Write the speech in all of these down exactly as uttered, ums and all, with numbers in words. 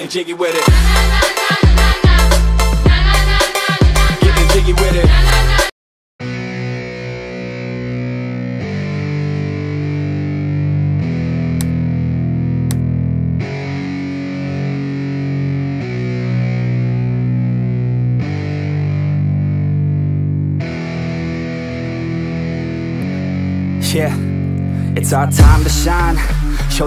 getting jiggy with it. Getting jiggy with it. Yeah, it's our time to shine. Show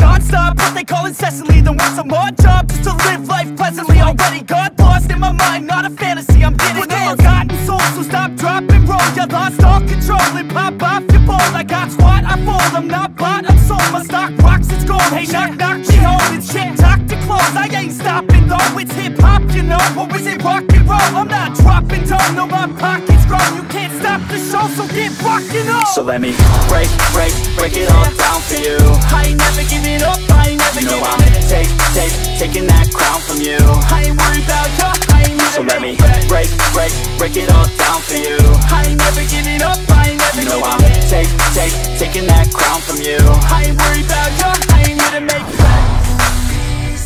non-stop, what they call incessantly, then want some odd job just to live life pleasantly. Already got lost in my mind, not a fantasy, I'm getting with a forgotten soul, so stop, drop, and roll. You lost all control and pop off your ball. I got squat, I fold, I'm not bought, I'm sold. My stock rocks, it's gold. Hey, knock, knock, she holding shit, talk to close. I ain't stopping though, it's hip-hop, you know. Or is it rock and roll? I'm not dropping down, no, my pocket's grown. You can't stop the show, so get rockin' on. So let me break, break, break it all down for you. I ain't never giving it up, I ain't never giving it up. You know I'm take, take, taking that crown from you. I ain't worried about ya, I ain't never. So let me break, break, break it all down for you. I ain't never giving it up, I ain't never giving it up. You know I'm take, take, taking that crown from you. I ain't worried about ya, I ain't here to make friends.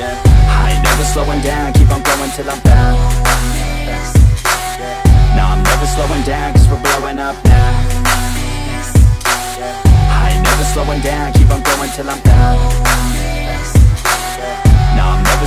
Yeah, I ain't never slowing down, keep on going till I'm down. Nah, I'm never slowing down, cause we're blowing up now. Slowing down, keep on going till I'm down. Nah, I'm never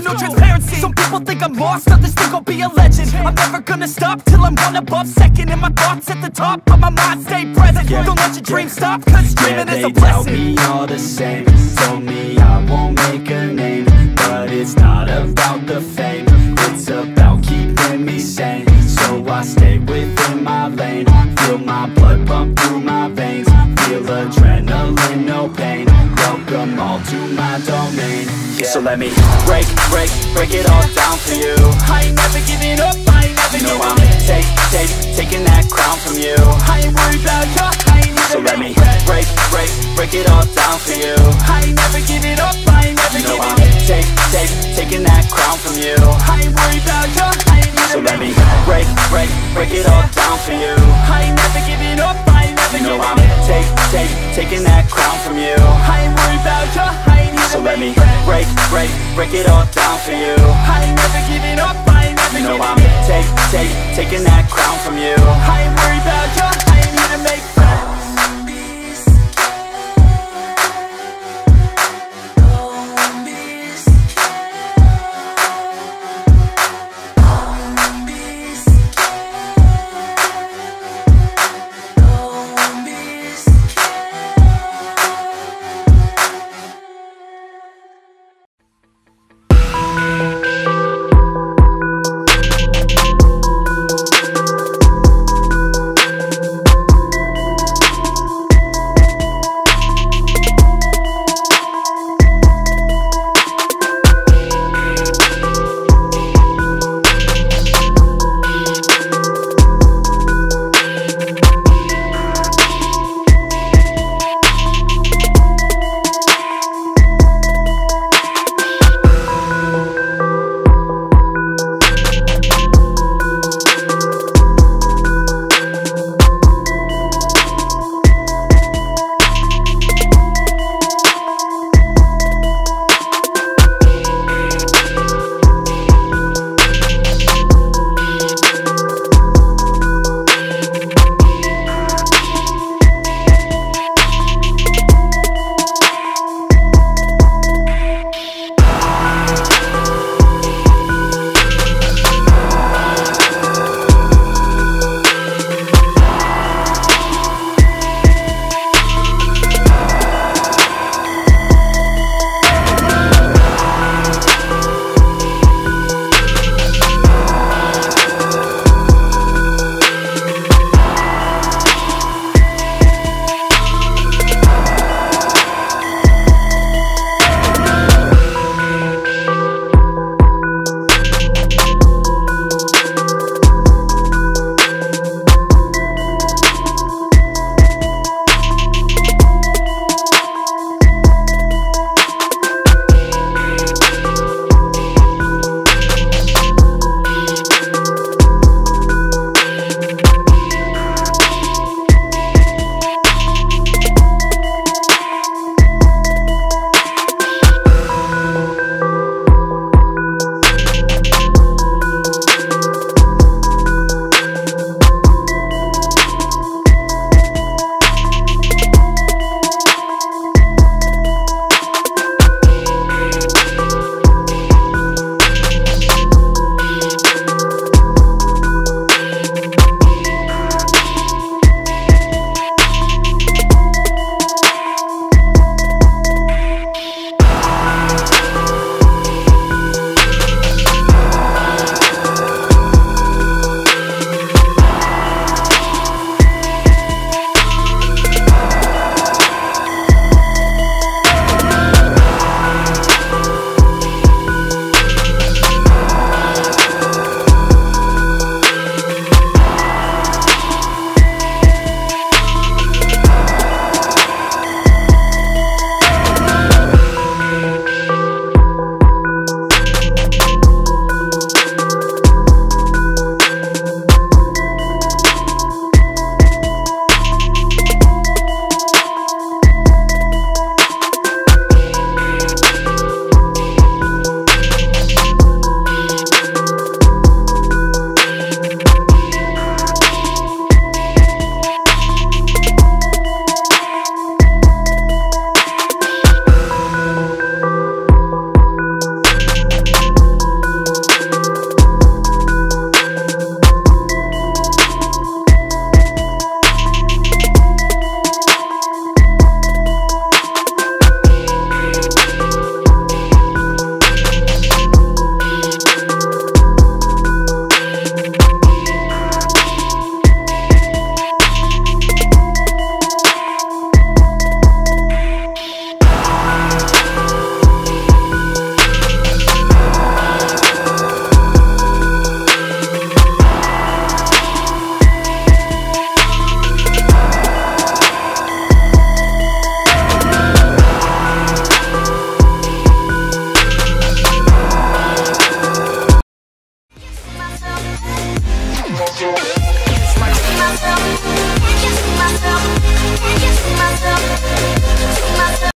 no transparency. Some people think I'm lost, others think I'll be a legend. I'm never gonna stop till I'm one above second. And my thoughts at the top, but my mind stay present. Don't let your dreams stop, cause dreaming yeah, is a blessing. They tell me all the same, told me I won't make a name. But it's not about the fame, it's about keeping me sane. So I stay within my lane, feel my blood pump through my veins. Feel adrenaline, no pain, welcome all to my domain. Yeah. So let me break, break, break it all down for you. I ain't never giving up, I ain't never giving up. You know I'm take, take, taking that crown from you. I ain't worried about ya, I ain't never. So let me break, break, break it all down for you. I ain't never giving up, I ain't never giving up. You know I'm take, take, taking that crown from you. I ain't worried about ya, I ain't never. So let me break, break, break it all down for you. I ain't never giving up, I ain't never giving up. You know I'm take, take, taking that crown from you. I ain't worried about ya, I ain't never. So let me break, break, break it all down for you. I ain't never giving up, I ain't never. You know I'm take, take, taking that crown from you. I ain't worried about ya, I ain't here to make friends.